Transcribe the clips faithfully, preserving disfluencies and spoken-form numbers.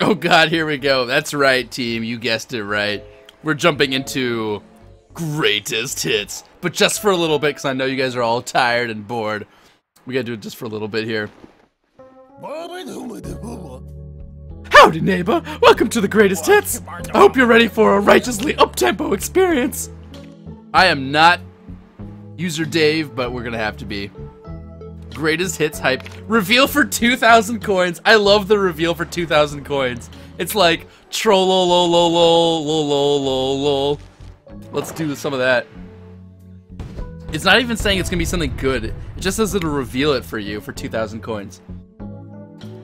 Oh god, here we go. That's right, team. You guessed it right. We're jumping into greatest hits, but just for a little bit, because I know you guys are all tired and bored. We gotta do it just for a little bit here. Howdy, neighbor. Welcome to the greatest hits. I hope you're ready for a righteously up-tempo experience. I am not user Dave, but we're gonna have to be. Greatest hits hype reveal for two thousand coins. I love the reveal for two thousand coins. It's like trollololololololol. Let's do some of that. It's not even saying it's gonna be something good. It just says it'll reveal it for you for two thousand coins.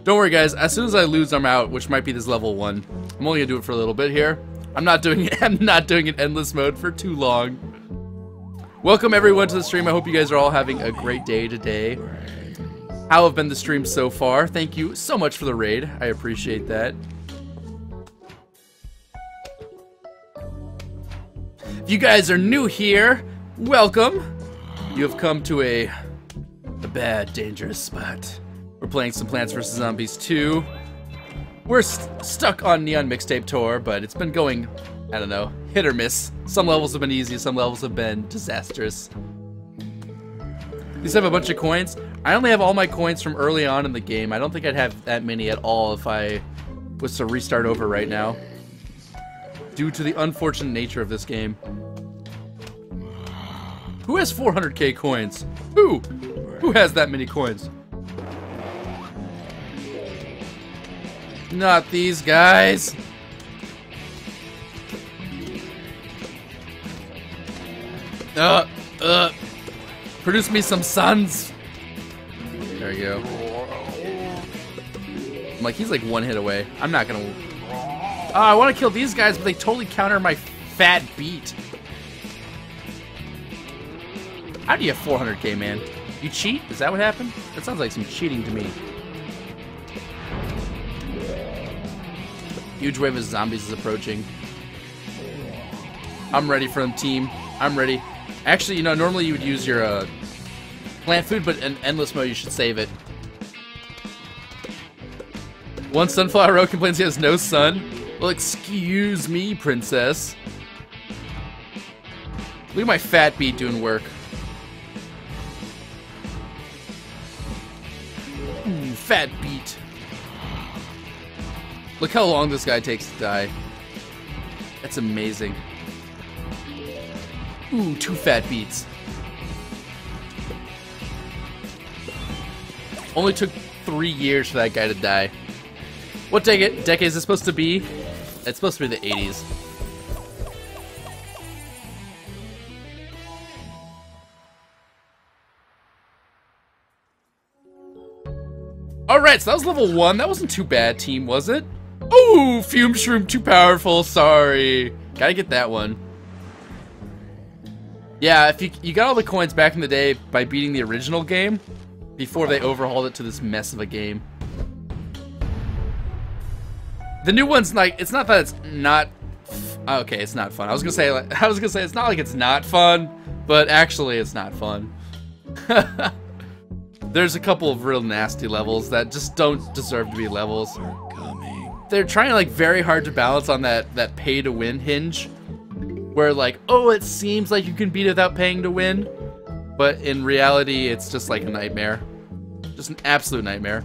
Don't worry, guys. As soon as I lose, I'm out, which might be this level one. I'm only gonna do it for a little bit here. I'm not doing it. I'm not doing it endless mode for too long. Welcome everyone to the stream. I hope you guys are all having a great day today. How have been the streams so far? Thank you so much for the raid. I appreciate that. If you guys are new here, welcome. You have come to a, a bad, dangerous spot. We're playing some Plants versus. Zombies two. We're st stuck on Neon Mixtape Tour, but it's been going, I don't know, hit or miss. Some levels have been easy, some levels have been disastrous. These have a bunch of coins. I only have all my coins from early on in the game. I don't think I'd have that many at all if I was to restart over right now, due to the unfortunate nature of this game. Who has four hundred K coins? Who? Who has that many coins? Not these guys. Uh, uh, produce me some sons. There you go. I'm like, he's like one hit away. I'm not gonna. Oh, I want to kill these guys, but they totally counter my fat beat. How do you have four hundred K, man? You cheat? Is that what happened? That sounds like some cheating to me. Huge wave of zombies is approaching. I'm ready for them, team. I'm ready. Actually, you know, normally you would use your uh, plant food, but in endless mode you should save it. One Sunflower Row complains he has no sun. Well, excuse me, princess. Look at my fat beat doing work. Ooh, fat beat. Look how long this guy takes to die. That's amazing. Ooh, two fat beats. Only took three years for that guy to die. What decade, decade is it supposed to be? It's supposed to be the eighties. Alright, so that was level one. That wasn't too bad, team, was it? Ooh, Fume Shroom, too powerful. Sorry. Gotta get that one. Yeah, if you, you got all the coins back in the day by beating the original game before they overhauled it to this mess of a game. The new one's like, it's not that it's not, okay, it's not fun. I was gonna say, like, I was gonna say it's not like it's not fun, but actually it's not fun. There's a couple of real nasty levels that just don't deserve to be levels. They're trying like very hard to balance on that, that pay to win hinge. Where like, oh, it seems like you can beat it without paying to win, but in reality, it's just like a nightmare. Just an absolute nightmare.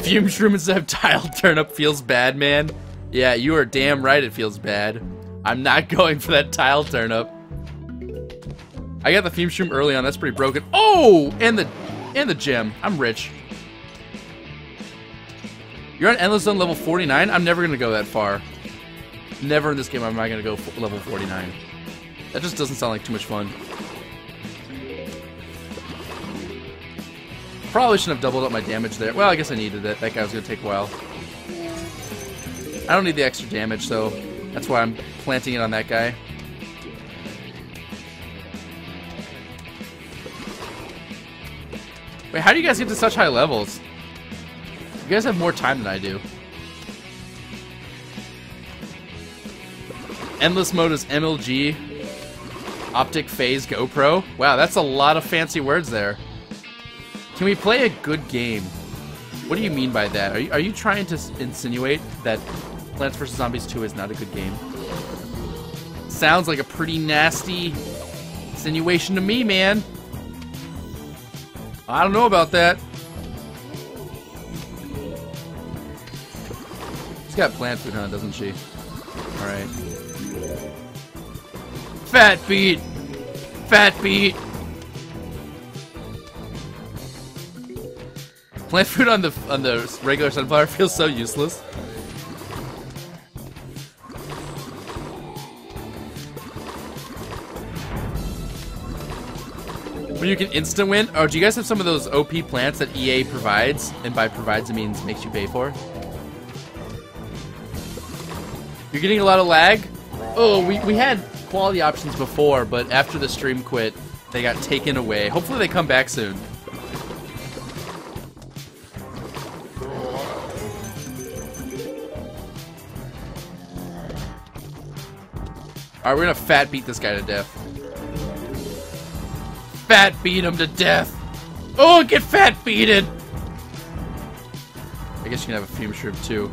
Fume Shroom instead of Tile Turnip feels bad, man. Yeah, you are damn right it feels bad. I'm not going for that Tile Turnip. I got the Fume Shroom early on, that's pretty broken. Oh, and the, and the gem, I'm rich. You're on Endless Zone level forty-nine? I'm never gonna go that far. Never in this game am I going to go level forty-nine. That just doesn't sound like too much fun. Probably shouldn't have doubled up my damage there. Well, I guess I needed it. That guy was going to take a while. I don't need the extra damage, so that's why I'm planting it on that guy. Wait, how do you guys get to such high levels? You guys have more time than I do. Endless mode is M L G, Optic Phase, GoPro. Wow, that's a lot of fancy words there. Can we play a good game? What do you mean by that? Are you, are you trying to insinuate that Plants versus. Zombies two is not a good game? Sounds like a pretty nasty insinuation to me, man. I don't know about that. She's got plant food, huh? Doesn't she? Alright. Fat beat! Fat beat! Plant food on the on the regular sunflower feels so useless. When you can instant win? Oh, do you guys have some of those O P plants that E A provides? And by provides, it means makes you pay for. You're getting a lot of lag? Oh, we, we had quality options before, but after the stream quit, they got taken away. Hopefully they come back soon. Alright, we're gonna fat beat this guy to death. Fat beat him to death. Oh, get fat beated. I guess you can have a fume shrimp too.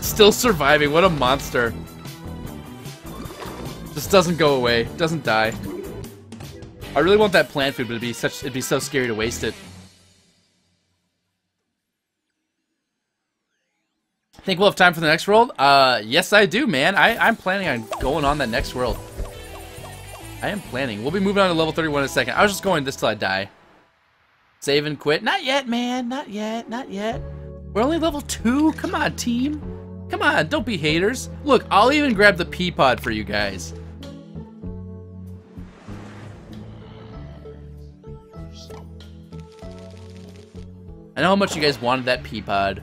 Still surviving. What a monster. Just doesn't go away. Doesn't die. I really want that plant food, but it'd be such it'd be so scary to waste it. Think we'll have time for the next world? Uh, yes I do, man. I, I'm planning on going on that next world. I am planning. We'll be moving on to level thirty-one in a second. I was just going this till I die. Save and quit. Not yet, man. Not yet. Not yet. We're only level two. Come on, team. Come on. Don't be haters. Look, I'll even grab the pea pod for you guys. I know how much you guys wanted that pea pod.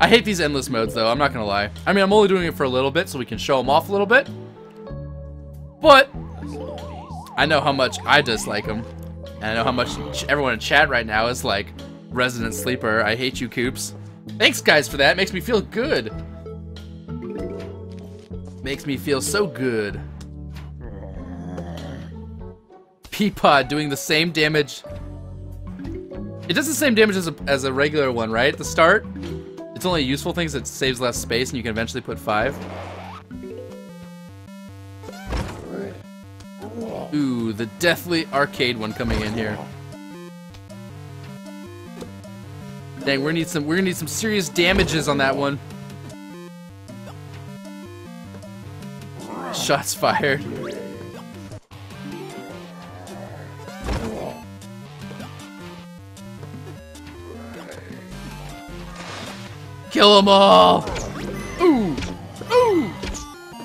I hate these endless modes, though, I'm not gonna lie. I mean, I'm only doing it for a little bit so we can show them off a little bit. But I know how much I dislike them. And I know how much everyone in chat right now is like, resident sleeper, I hate you, Koops. Thanks, guys, for that. It makes me feel good. Makes me feel so good. Peapod doing the same damage. It does the same damage as a, as a regular one, right? At the start? It's only useful things, it saves less space, and you can eventually put five. Ooh, the deathly arcade one coming in here. Dang, we're gonna need some we're gonna need some serious damages on that one. Shots fired. Kill them all! Ooh! Ooh!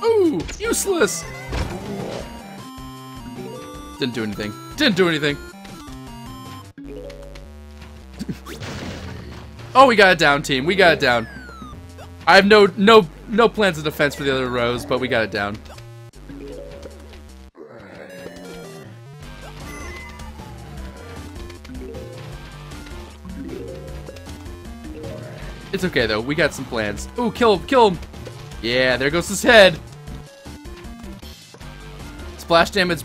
Ooh! Useless! Didn't do anything. Didn't do anything. Oh, we got it down, team. We got it down. I have no no no plans of defense for the other rows, but we got it down. It's okay, though. We got some plans. Ooh, kill him, kill him. Yeah, there goes his head. Splash damage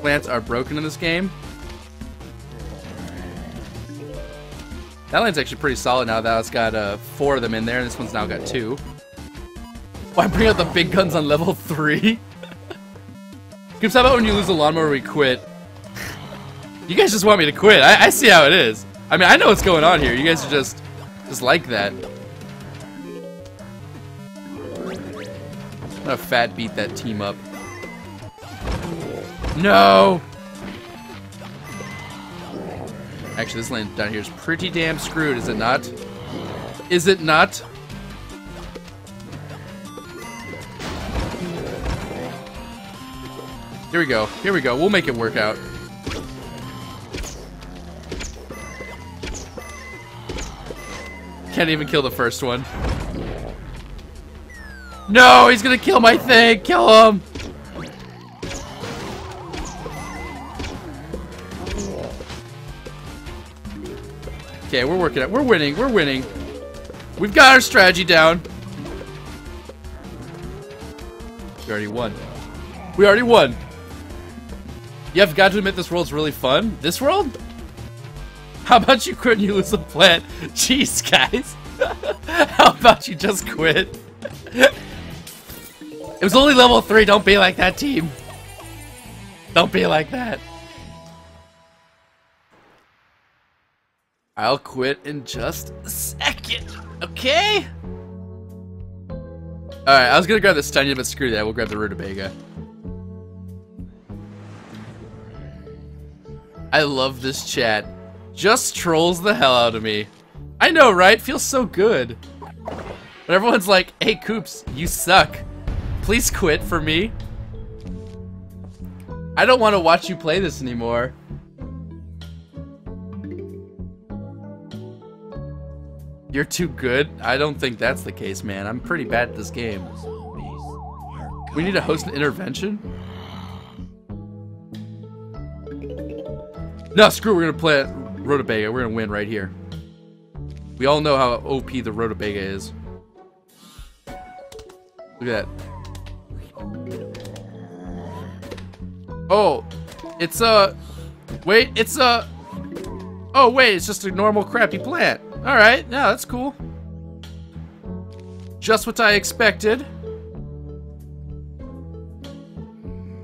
plants are broken in this game. That line's actually pretty solid now that it's got uh, four of them in there, and this one's now got two. Why bring out the big guns on level three? Koops, how about when you lose a lawnmower, we quit? You guys just want me to quit. I, I see how it is. I mean, I know what's going on here. You guys are just... Just like that. I'm gonna fat beat that team up. No! Actually, this lane down here is pretty damn screwed, is it not? Is it not? Here we go. Here we go. We'll make it work out. Can't even kill the first one. No, he's gonna kill my thing. Kill him. Okay, we're working it. We're winning. We're winning. We've got our strategy down. We already won. We already won! Yeah, I've got to admit, this world's really fun. This world? How about you quit and you lose a plant? Jeez, guys! How about you just quit? It was only level three, don't be like that, team! Don't be like that! I'll quit in just a second, okay? Alright, I was gonna grab the Stenya, but screw that, we'll grab the Rutabaga. I love this chat. Just trolls the hell out of me. I know, right? Feels so good. But everyone's like, hey, Koops, you suck. Please quit for me. I don't want to watch you play this anymore. You're too good? I don't think that's the case, man. I'm pretty bad at this game. We need to host an intervention? No, screw it, we're gonna play at Rutabaga. We're gonna win right here. We all know how O P the Rutabaga is. Look at that. Oh, it's a... Wait, it's a... Oh, wait, it's just a normal crappy plant. Alright, yeah, that's cool. Just what I expected.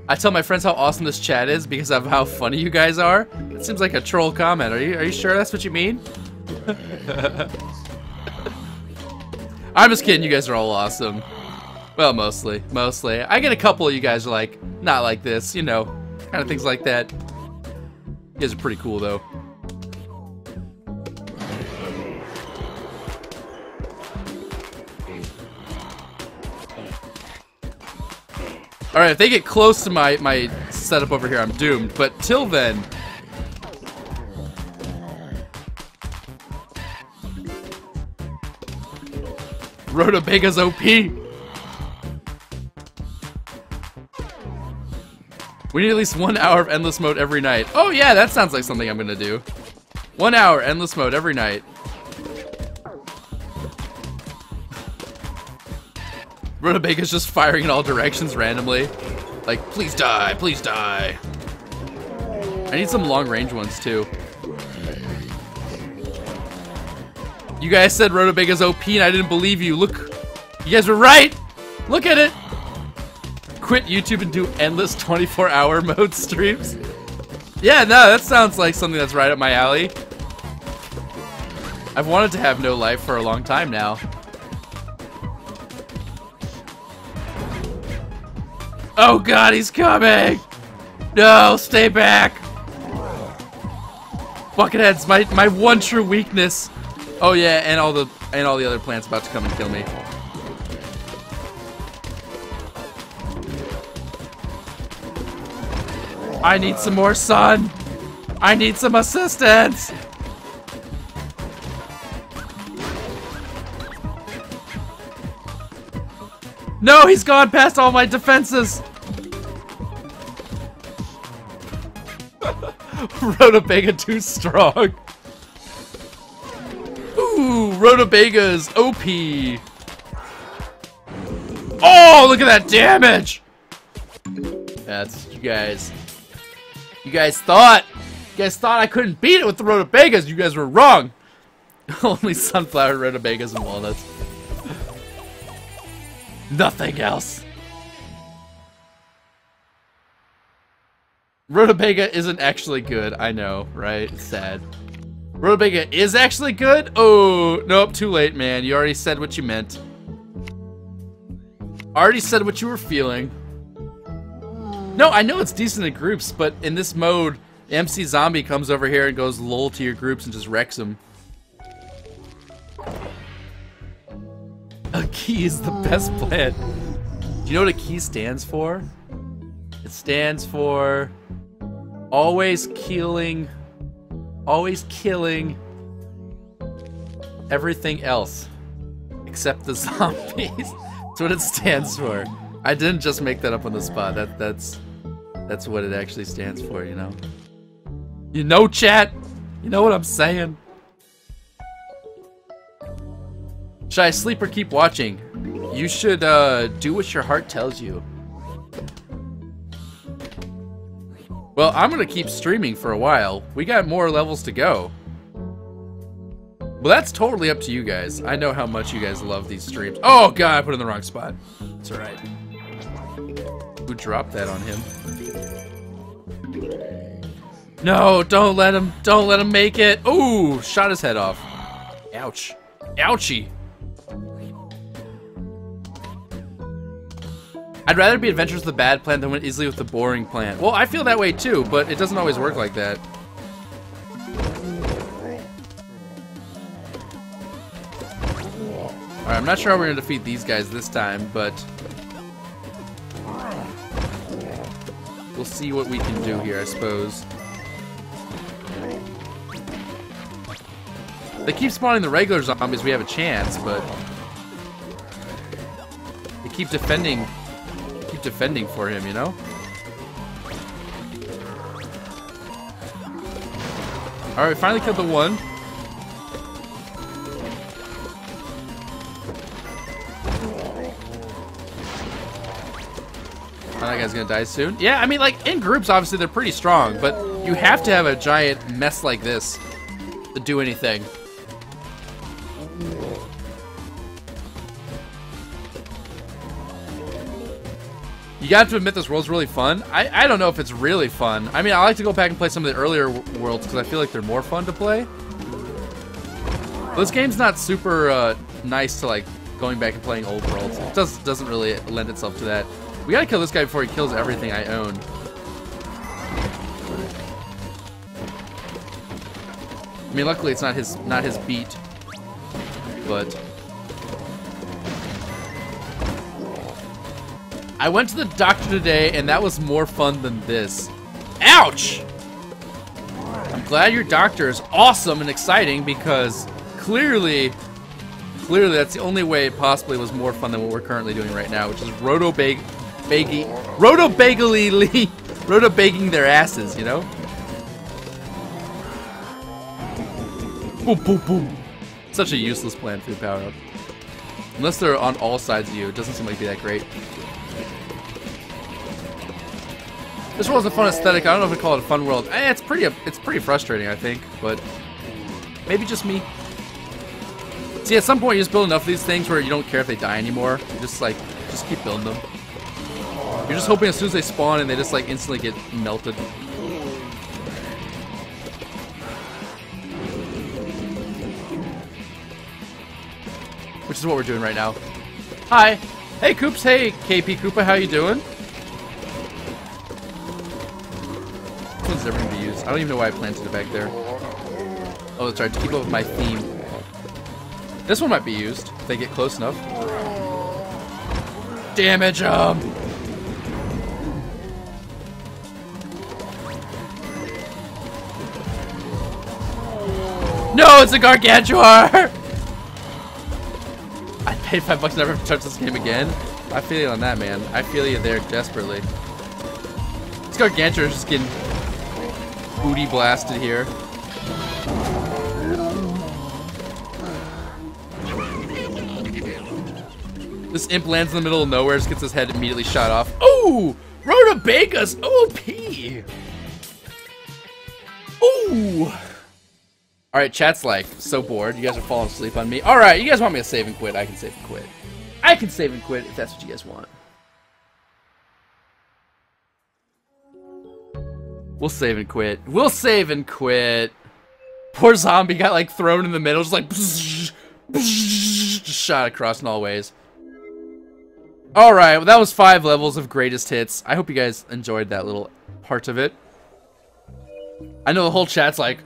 I tell my friends how awesome this chat is because of how funny you guys are. It seems like a troll comment. Are you are you sure that's what you mean? I'm just kidding. You guys are all awesome. Well, mostly, mostly. I get a couple of you guys are like not like this, you know, kind of things like that. You guys are pretty cool though. Alright, if they get close to my, my setup over here, I'm doomed. But till then... Rutabagas O P! We need at least one hour of endless mode every night. Oh yeah, that sounds like something I'm gonna do. One hour endless mode every night. Rutabagas just firing in all directions randomly. Like, please die, please die. I need some long-range ones, too. You guys said Rutabagas O P and I didn't believe you. Look, you guys were right! Look at it! Quit YouTube and do endless twenty-four hour mode streams? Yeah, no, that sounds like something that's right up my alley. I've wanted to have no life for a long time now. Oh god, he's coming! No, stay back! Bucketheads, my my one true weakness. Oh yeah, and all the and all the other plants about to come and kill me. I need some more sun. I need some assistance. No, he's gone past all my defenses! Rutabaga too strong. Ooh, Rutabaga's O P. Oh, look at that damage! That's you guys. You guys thought. You guys thought I couldn't beat it with the Rutabagas. You guys were wrong. Only sunflower, Rutabagas, and walnuts. Nothing else. Rutabaga isn't actually good. I know, right? It's sad. Rutabaga is actually good? Oh, nope, too late, man. You already said what you meant. Already said what you were feeling. No, I know it's decent in groups, but in this mode, M C Zombie comes over here and goes lol to your groups and just wrecks them. A key is the best plant. Do you know what a key stands for? It stands for always killing, always killing everything else except the zombies. That's what it stands for. I didn't just make that up on the spot. That that's that's what it actually stands for. You know. You know, chat. You know what I'm saying. Should I sleep or keep watching? You should uh, do what your heart tells you. Well, I'm gonna keep streaming for a while. We got more levels to go. Well, that's totally up to you guys. I know how much you guys love these streams. Oh god, I put it in the wrong spot. It's alright. Who dropped that on him? No, don't let him, don't let him make it. Ooh, shot his head off. Ouch. Ouchie. I'd rather be adventurous with the bad plant than win easily with the boring plant. Well, I feel that way too, but it doesn't always work like that. All right, I'm not sure how we're gonna defeat these guys this time, but we'll see what we can do here, I suppose. They keep spawning the regular zombies, we have a chance, but they keep defending, keep defending for him, you know? All right, finally killed the one. That guy's gonna die soon. Yeah, I mean, like, in groups, obviously, they're pretty strong, but you have to have a giant mess like this to do anything. You got to admit, this world's really fun. I, I don't know if it's really fun. I mean, I like to go back and play some of the earlier worlds because I feel like they're more fun to play. But this game's not super uh, nice to, like, going back and playing old worlds. It does, doesn't really lend itself to that. We gotta kill this guy before he kills everything I own. I mean, luckily it's not his not his beat, but I went to the doctor today, and that was more fun than this. Ouch! I'm glad your doctor is awesome and exciting because clearly. Clearly, that's the only way it possibly was more fun than what we're currently doing right now, which is roto-bag. Baggy, roto-baggy, roto-bagging their asses, you know? Boom, boom, boom. Such a useless plan for your power-up. Unless they're on all sides of you, it doesn't seem like it'd be that great. This world's a fun aesthetic. I don't know if we call it a fun world. Eh, it's pretty, it's pretty frustrating, I think, but maybe just me. See, at some point you just build enough of these things where you don't care if they die anymore. You just, like, just keep building them. You're just hoping as soon as they spawn and they just like instantly get melted. Which is what we're doing right now. Hi! Hey Koops, hey K P Koopa, how you doing? This one's never gonna be used. I don't even know why I planted it back there. Oh, that's right, to keep up with my theme. This one might be used if they get close enough. Damage them! No, it's a Gargantuar! I paid five bucks never to touch this game again. I feel you on that, man. I feel you there desperately. This Gargantuar is just getting booty blasted here. This imp lands in the middle of nowhere, just gets his head immediately shot off. Ooh! Rutabagas O P! Ooh! Alright, chat's like, so bored. You guys are falling asleep on me. Alright, you guys want me to save and quit? I can save and quit. I can save and quit if that's what you guys want. We'll save and quit. We'll save and quit. Poor zombie got like thrown in the middle, just like psh, psh, just shot across in all ways. Alright, well, that was five levels of greatest hits. I hope you guys enjoyed that little part of it. I know the whole chat's like.